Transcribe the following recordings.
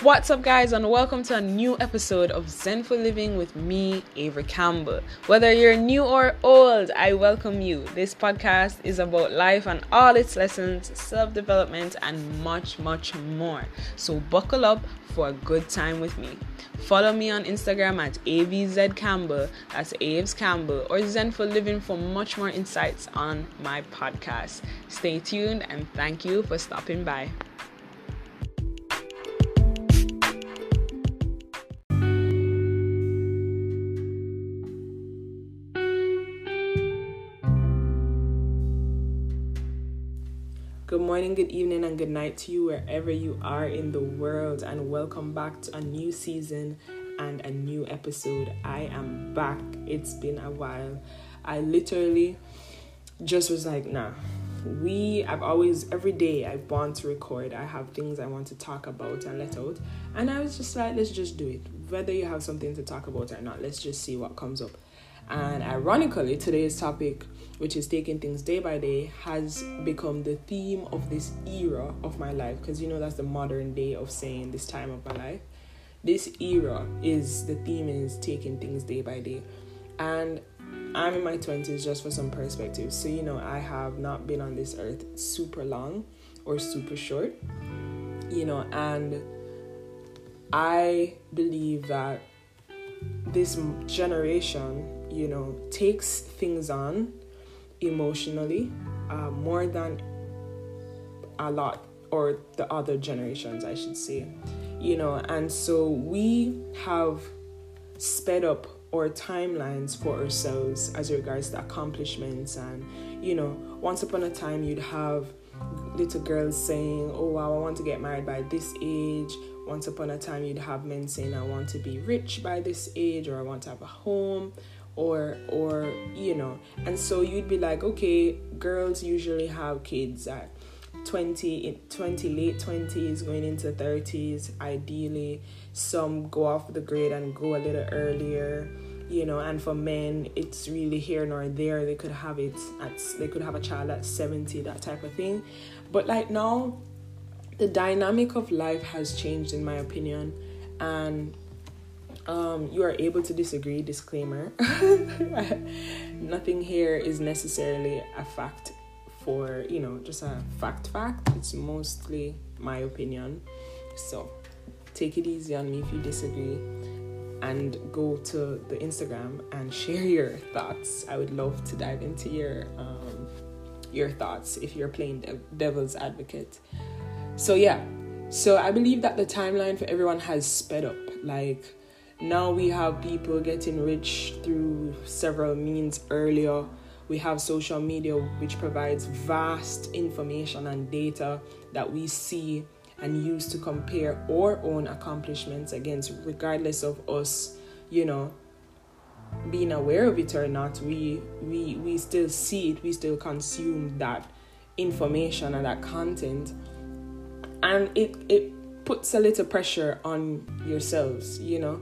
What's up, guys, and welcome to a new episode of Zenful Living with me, Avery Campbell. Whether you're new or old, I welcome you. This podcast is about life and all its lessons, self-development, and much, much more. So buckle up for a good time with me. Follow me on Instagram at avzcampbell, that's Aves Campbell, or Zenful Living for much more insights on my podcast. Stay tuned, and thank you for stopping by. Good morning, good evening, and good night to you wherever you are in the world, and welcome back to a new season and a new episode. I am back. It's been a while. I literally just was like, nah. Every day I want to record. I have things I want to talk about and let out. And I was just like, let's just do it. Whether you have something to talk about or not, let's just see what comes up. And ironically, today's topic, which is taking things day by day, has become the theme of this era of my life. Because, you know, that's the modern day of saying this time of my life. This era is, the theme is taking things day by day. And I'm in my 20s, just for some perspective. So, you know, I have not been on this earth super long or super short, you know, and I believe that this generation, you know, takes things on emotionally more than a lot, or the other generations, I should say, you know. And so we have sped up our timelines for ourselves as regards to accomplishments. And, you know, once upon a time, you'd have little girls saying, oh wow, I want to get married by this age. Once upon a time, you'd have men saying, I want to be rich by this age, or I want to have a home, or you know. And so you'd be like, okay, girls usually have kids at 20, late 20s, going into 30s, ideally. Some go off the grid and go a little earlier, you know. And for men, it's really here nor there. They could have a child at 70, that type of thing. But like now, the dynamic of life has changed, in my opinion. And you are able to disagree, disclaimer. Nothing here is necessarily a fact, for, you know, just a fact. It's mostly my opinion. So take it easy on me if you disagree, and go to the Instagram and share your thoughts. I would love to dive into your thoughts if you're playing devil's advocate. So yeah, so I believe that the timeline for everyone has sped up. Like, now we have people getting rich through several means earlier. We have social media, which provides vast information and data that we see and use to compare our own accomplishments against, regardless of us, you know, being aware of it or not. We still see it, we still consume that information and that content, and it puts a little pressure on yourselves, you know.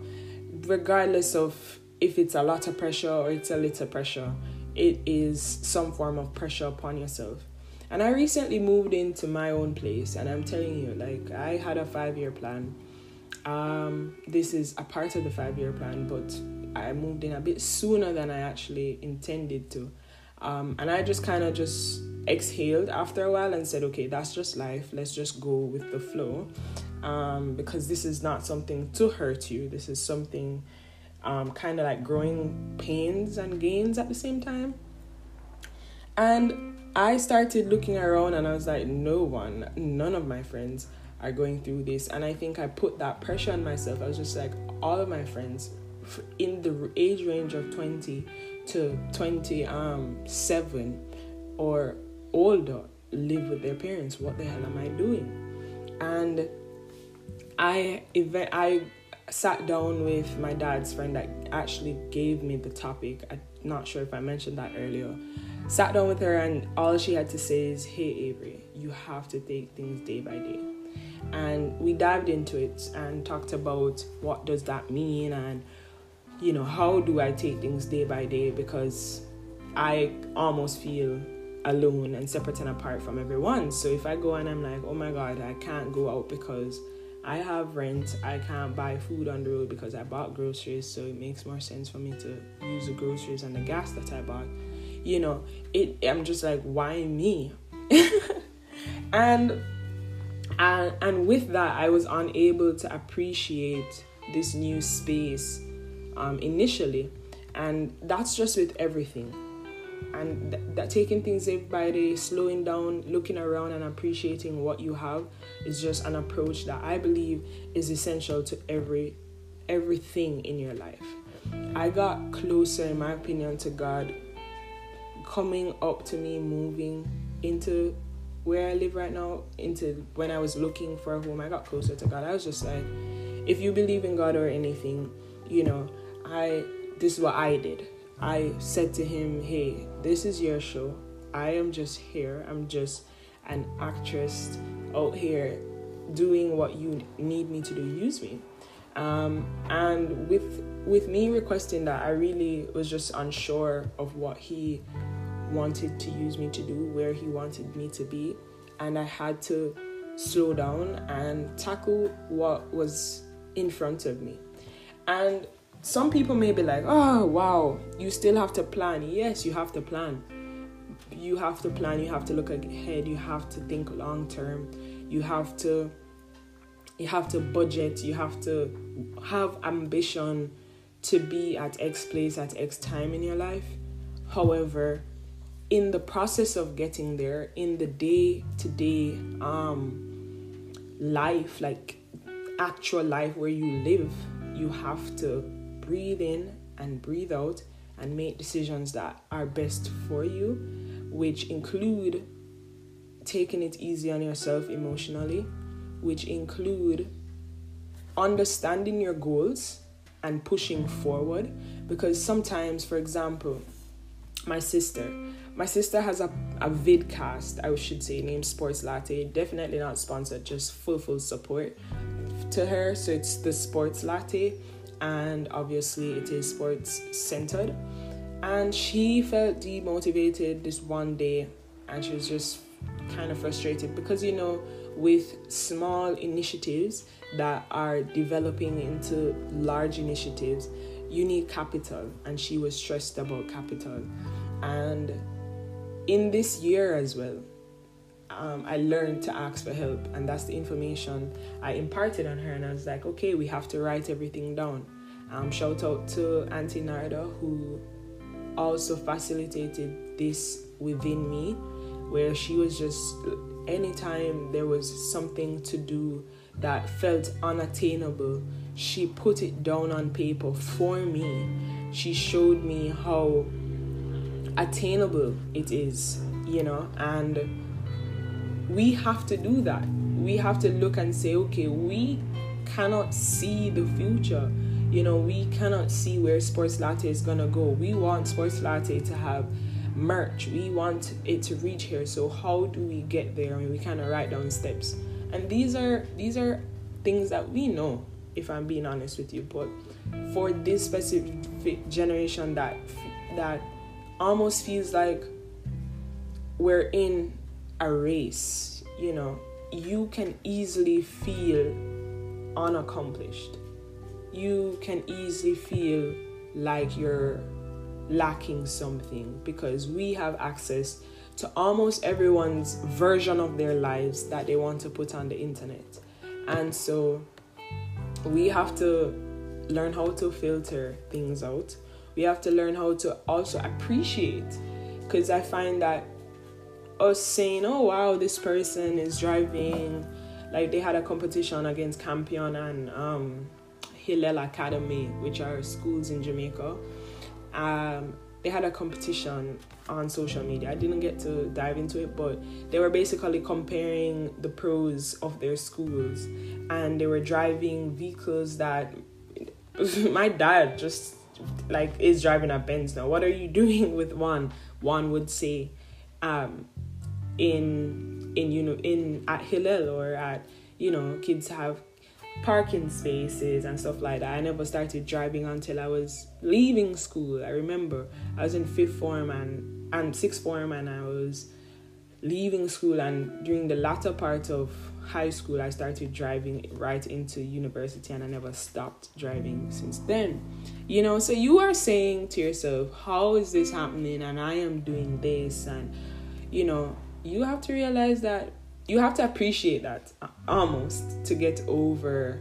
Regardless of if it's a lot of pressure or it's a little pressure, it is some form of pressure upon yourself. And I recently moved into my own place, and I'm telling you, like, I had a 5-year plan. This is a part of the 5-year plan, but I moved in a bit sooner than I actually intended to. And I just kind of just exhaled after a while and said, okay, that's just life. Let's just go with the flow. Because this is not something to hurt you. This is something kind of like growing pains and gains at the same time. And I started looking around, and I was like, none of my friends are going through this. And I think I put that pressure on myself. I was just like, all of my friends in the age range of 20 to 27 or older live with their parents. What the hell am I doing? And I sat down with my dad's friend that actually gave me the topic. I'm not sure if I mentioned that earlier. Sat down with her, and all she had to say is, hey Avery, you have to take things day by day. And we dived into it and talked about what does that mean, and, you know, how do I take things day by day, because I almost feel alone and separate and apart from everyone. So if I go and I'm like, oh my god, I can't go out because I have rent. I can't buy food on the road because I bought groceries, so it makes more sense for me to use the groceries and the gas that I bought. You know, I'm just like, why me? And with that, I was unable to appreciate this new space initially. And that's just with everything. And that taking things day by day, slowing down, looking around and appreciating what you have is just an approach that I believe is essential to everything in your life. I got closer, in my opinion, to God coming up to me, moving into where I live right now, into when I was looking for a home. I got closer to God. I was just like, if you believe in God or anything, you know, this is what I did. I said to him, hey, this is your show. I am just here. I'm just an actress out here doing what you need me to do. Use me. And with me requesting that, I really was just unsure of what he wanted to use me to do, where he wanted me to be. And I had to slow down and tackle what was in front of me. And some people may be like, oh, wow, you still have to plan. Yes, you have to plan. You have to plan. You have to look ahead. You have to think long term. You have to budget. You have to have ambition to be at X place at X time in your life. However, in the process of getting there, in the day-to-day life, like actual life where you live, you have to breathe in and breathe out and make decisions that are best for you, which include taking it easy on yourself emotionally, which include understanding your goals and pushing forward. Because sometimes, for example, my sister has a vidcast, I should say, named Sports Latte. Definitely not sponsored, just full support to her. So it's the Sports Latte, and obviously it is sports centered. And she felt demotivated this one day, and she was just kind of frustrated because, you know, with small initiatives that are developing into large initiatives, you need capital, and she was stressed about capital. And in this year as well, I learned to ask for help, and that's the information I imparted on her. And I was like, okay, we have to write everything down. Shout out to Auntie Narda, who also facilitated this within me, where she was just, anytime there was something to do that felt unattainable, she put it down on paper for me. She showed me how attainable it is, you know. And we have to do that. We have to look and say, okay, we cannot see the future. You know, we cannot see where Sports Latte is going to go. We want Sports Latte to have merch. We want it to reach here. So how do we get there? I mean, we kind of write down steps. And these are things that we know, if I'm being honest with you. But for this specific generation that almost feels like we're in a race, you know, you can easily feel unaccomplished. You can easily feel like you're lacking something, because we have access to almost everyone's version of their lives that they want to put on the internet. And so we have to learn how to filter things out. We have to learn how to also appreciate, because I find that us saying, oh wow, this person is driving, like they had a competition against Campion and Hillel Academy, which are schools in Jamaica. They had a competition on social media. I didn't get to dive into it, but they were basically comparing the pros of their schools, and they were driving vehicles that my dad just like is driving a Benz now. What are you doing with one would say, in at Hillel, or at, you know, kids have parking spaces and stuff like that. I never started driving until I was leaving school. I remember I was in fifth form and sixth form, and I was leaving school and during the latter part of high school, I started driving right into university, and I never stopped driving since then. You know, so you are saying to yourself, how is this happening? And I am doing this. And, you know, you have to realize that you have to appreciate that almost to get over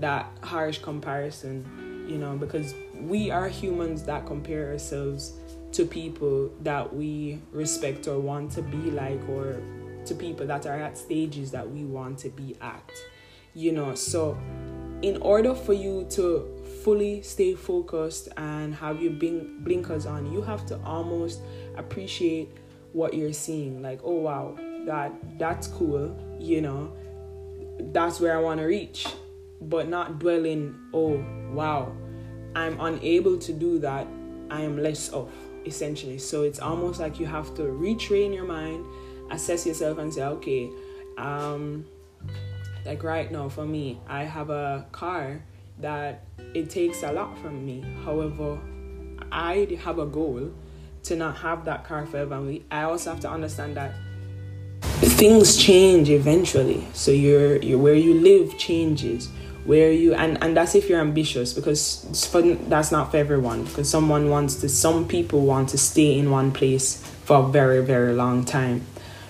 that harsh comparison, you know, because we are humans that compare ourselves to people that we respect or want to be like, or to people that are at stages that we want to be at, you know. So in order for you to fully stay focused and have your blinkers on, you have to almost appreciate what you're seeing, like, oh wow, that's cool, you know, that's where I want to reach, but not dwelling, oh wow, I'm unable to do that, I am less off, essentially. So it's almost like you have to retrain your mind, assess yourself and say, okay, like right now for me, I have a car that it takes a lot from me. However, I have a goal to not have that car forever. And I also have to understand that things change eventually. So your where you live changes. Where you and that's if you're ambitious, because that's not for everyone, because some people want to stay in one place for a very, very long time,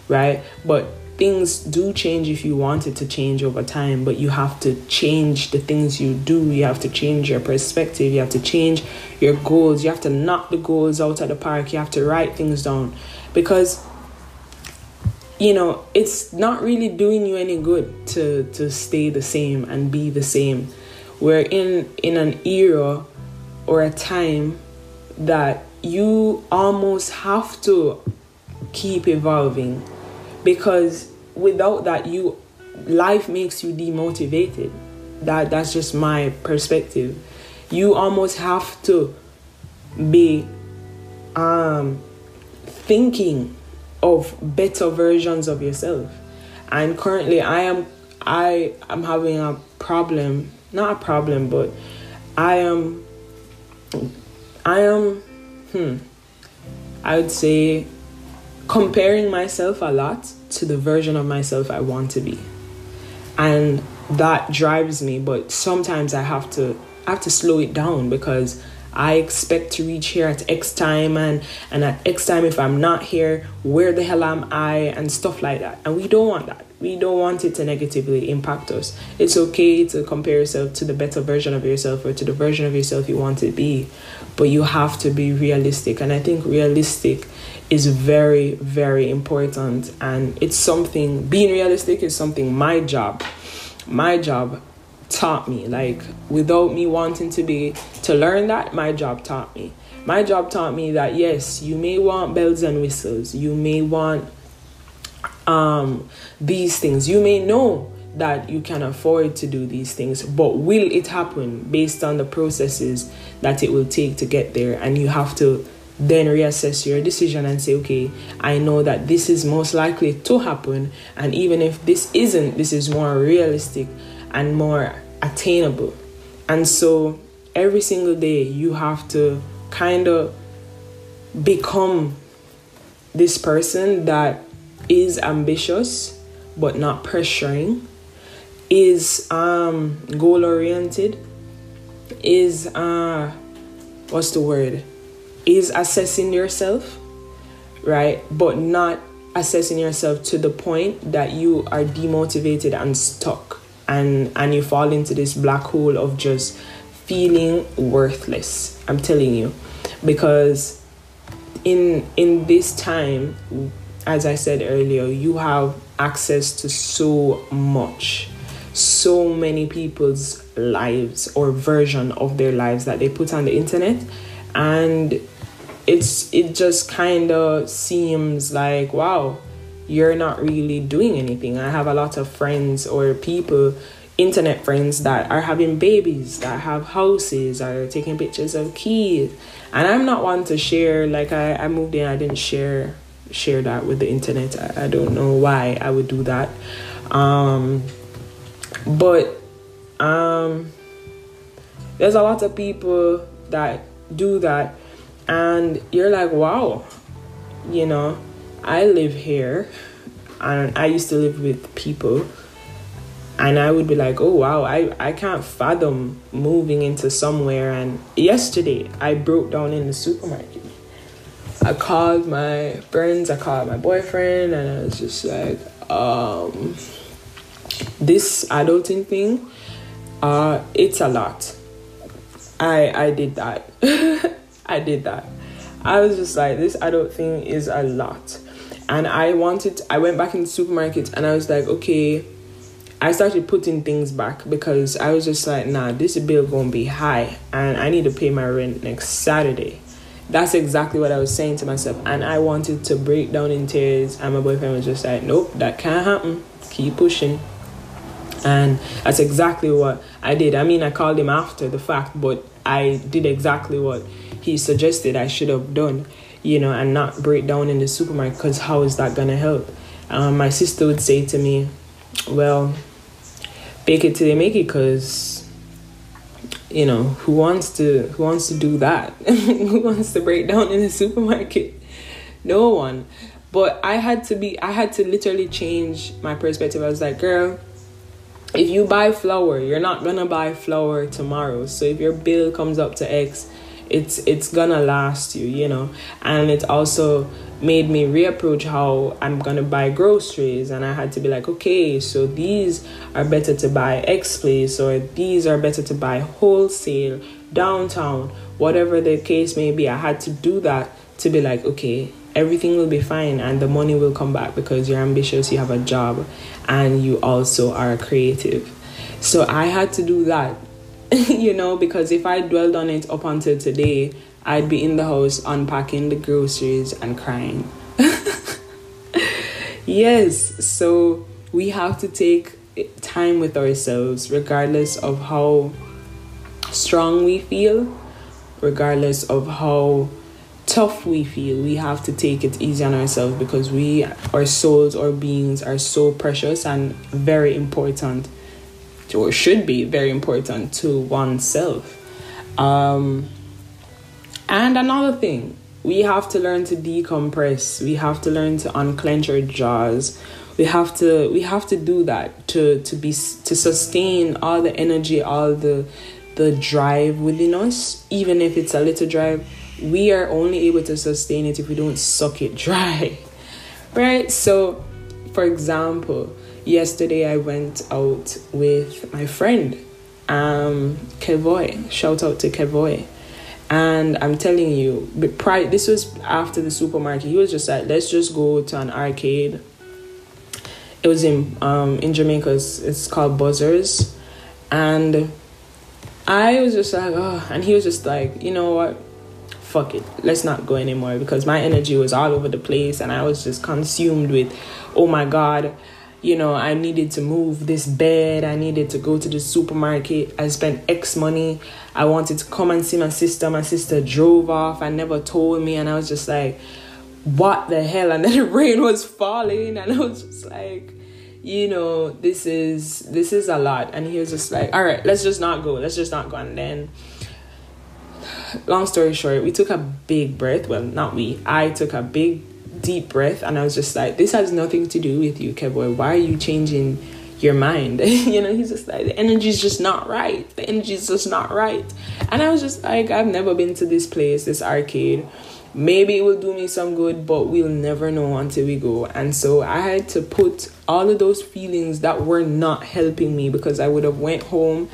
right? But things do change if you want it to change over time, but you have to change the things you do, you have to change your perspective, you have to change your goals, you have to knock the goals out of the park, you have to write things down, because you know, it's not really doing you any good to stay the same and be the same. We're in an era or a time that you almost have to keep evolving, because without that, life makes you demotivated. That's just my perspective. You almost have to be thinking of better versions of yourself. And currently I am having but I would say comparing myself a lot to the version of myself I want to be, and that drives me. But sometimes I have to slow it down, because I expect to reach here at X time, and at X time if I'm not here, where the hell am I, and stuff like that. And we don't want that. We don't want it to negatively impact us. It's okay to compare yourself to the better version of yourself, or to the version of yourself you want to be, but you have to be realistic. And I think realistic is very, very important, and it's something, being realistic is something my job taught me. Like, without me wanting to learn that, my job taught me that yes, you may want bells and whistles, you may want these things, you may know that you can afford to do these things, but will it happen based on the processes that it will take to get there? And you have to then reassess your decision and say, okay, I know that this is most likely to happen, and even if this isn't, this is more realistic and more attainable. And so every single day you have to kind of become this person that is ambitious but not pressuring, is goal oriented, is is assessing yourself, right? But not assessing yourself to the point that you are demotivated and stuck, and you fall into this black hole of just feeling worthless. I'm telling you, because in this time, as I said earlier, you have access to so much, so many people's lives or version of their lives that they put on the internet, and it just kind of seems like, wow, you're not really doing anything. I have a lot of friends or people, internet friends, that are having babies, that have houses, are taking pictures of kids. And I'm not one to share. Like, I moved in, I didn't share that with the internet. I don't know why I would do that. But there's a lot of people that do that, and you're like, wow, you know, I live here, and I used to live with people, and I would be like, oh wow, I can't fathom moving into somewhere. And yesterday I broke down in the supermarket. I called my friends, I called my boyfriend, and I was just like, this adulting thing, it's a lot. I did that. I did that. I was just like, this adult thing is a lot. And I went back in the supermarket and I was like, okay, I started putting things back because I was just like, nah, this bill gonna be high and I need to pay my rent next Saturday. That's exactly what I was saying to myself. And I wanted to break down in tears, and my boyfriend was just like, nope, that can't happen. Keep pushing. And that's exactly what I did. I mean, I called him after the fact, but I did exactly what he suggested I should have done, you know, and not break down in the supermarket, because how is that going to help? My sister would say to me, well, bake it till they make it, because, you know, who wants to do that? Who wants to break down in the supermarket? No one. But I had to literally change my perspective. I was like, girl, if you buy flour, you're not gonna buy flour tomorrow. So if your bill comes up to X, it's gonna last you, you know. And it also made me reapproach how I'm gonna buy groceries, and I had to be like, okay, so these are better to buy X place, or these are better to buy wholesale, downtown, whatever the case may be. I had to do that to be like, okay, everything will be fine and the money will come back because you're ambitious, you have a job, and you also are creative. So I had to do that, you know, because if I dwelled on it up until today, I'd be in the house unpacking the groceries and crying. Yes, so we have to take time with ourselves, regardless of how strong we feel, regardless of how tough we feel. We have to take it easy on ourselves, because our souls, our beings are so precious and very important, or should be very important to oneself. And another thing, we have to learn to decompress. We have to learn to unclench our jaws. We have to do that to sustain all the energy, all the drive within us, even if it's a little drive. We are only able to sustain it if we don't suck it dry, right? So, for example, yesterday I went out with my friend, Kevoy. Shout out to Kevoy. And I'm telling you, this was after the supermarket. He was just like, let's just go to an arcade. It was in Jamaica. It's called Buzzers. And I was just like, oh. And he was just like, you know what? Fuck it, let's not go anymore, because my energy was all over the place and I was just consumed with, oh my God, you know, I needed to move this bed, I needed to go to the supermarket, I spent X money, I wanted to come and see my sister drove off and never told me, and I was just like, what the hell? And then the rain was falling and I was just like, you know, this is a lot. And he was just like, all right, let's just not go. And then, long story short, we took a big breath. Well, not we. I took a big, deep breath, and I was just like, this has nothing to do with you, Kevoy. Why are you changing your mind? You know, he's just like, the energy's just not right. The energy's just not right. And I was just like, I've never been to this place, this arcade. Maybe it will do me some good, but we'll never know until we go. And so I had to put all of those feelings that were not helping me, because I would have went home,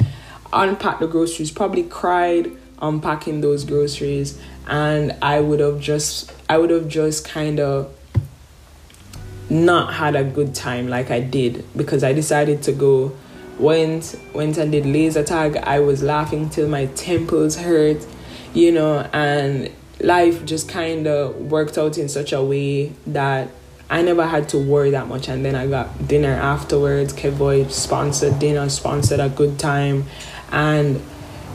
unpacked the groceries, probably cried, unpacking those groceries, and I would have just kind of not had a good time like I did, because I decided to go, went and did laser tag. I was laughing till my temples hurt, you know, and life just kind of worked out in such a way that I never had to worry that much. And then I got dinner afterwards. Kevoy sponsored dinner, sponsored a good time. And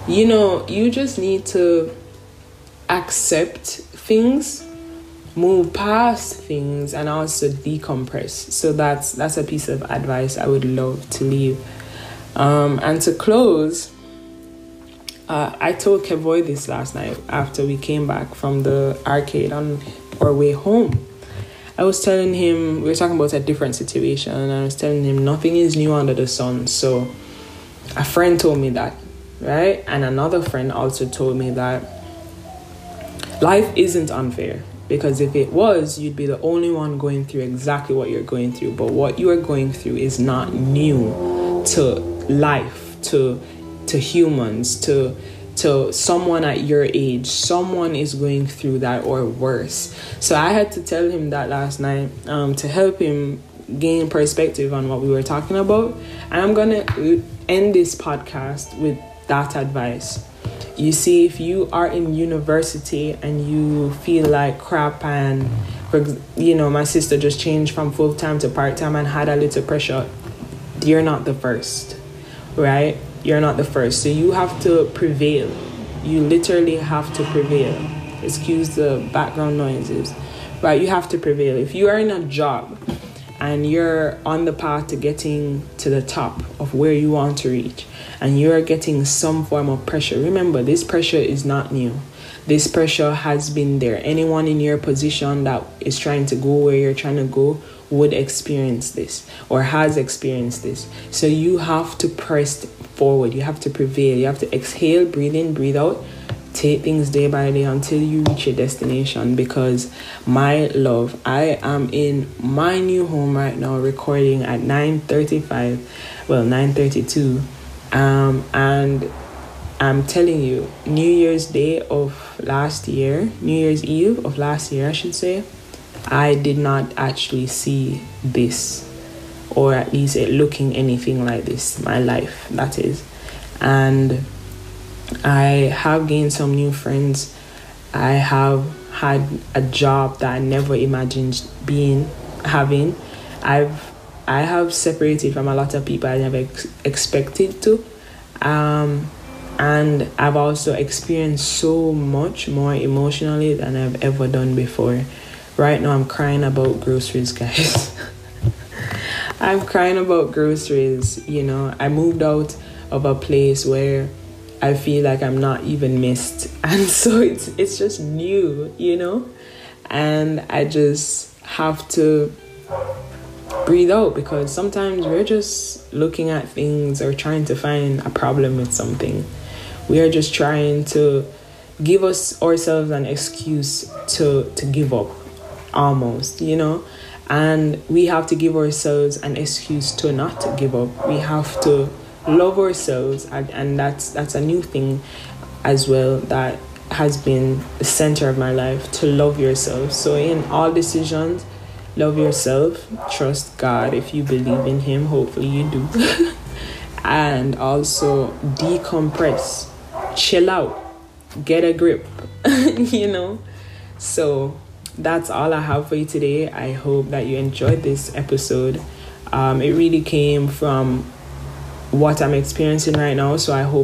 you know, you just need to accept things, move past things, and also decompress. So that's a piece of advice I would love to leave. And to close, I told Kevoy this last night after we came back from the arcade on our way home. I was telling him, we were talking about a different situation, and I was telling him nothing is new under the sun. So a friend told me that, right? And another friend also told me that life isn't unfair, because if it was, you'd be the only one going through exactly what you're going through. But what you are going through is not new to life, to humans, to someone at your age. Someone is going through that or worse. So I had to tell him that last night to help him gain perspective on what we were talking about. And I'm going to end this podcast with that advice. You see, if you are in university and you feel like crap, and, you know, my sister just changed from full-time to part-time and had a little pressure, you're not the first, right? You're not the first. So you have to prevail. You literally have to prevail. Excuse the background noises. Right? You have to prevail. If you are in a job and you're on the path to getting to the top of where you want to reach, and you're getting some form of pressure, remember, this pressure is not new. This pressure has been there. Anyone in your position that is trying to go where you're trying to go would experience this or has experienced this. So you have to press forward. You have to prevail. You have to exhale, breathe in, breathe out. Take things day by day until you reach your destination. Because, my love, I am in my new home right now, recording at 9:35, well, 9:32, and I'm telling you, New Year's Eve of last year, I should say, I did not actually see this, or at least it looking anything like this, my life, that is. And I have gained some new friends. I have had a job that I never imagined having. I have separated from a lot of people I never expected to. And I've also experienced so much more emotionally than I've ever done before. Right now I'm crying about groceries, guys. I'm crying about groceries, you know. I moved out of a place where I feel like I'm not even missed. And so it's just new, you know. And I just have to breathe out, because sometimes we're just looking at things or trying to find a problem with something. We are just trying to give ourselves an excuse to give up, almost, you know. And we have to give ourselves an excuse to not give up. We have to love ourselves, and that's a new thing as well that has been the center of my life, to love yourself. So in all decisions, love yourself, trust God if you believe in him, hopefully you do. And also decompress, chill out, get a grip. You know, so that's all I have for you today. I hope that you enjoyed this episode. It really came from what I'm experiencing right now, so I hope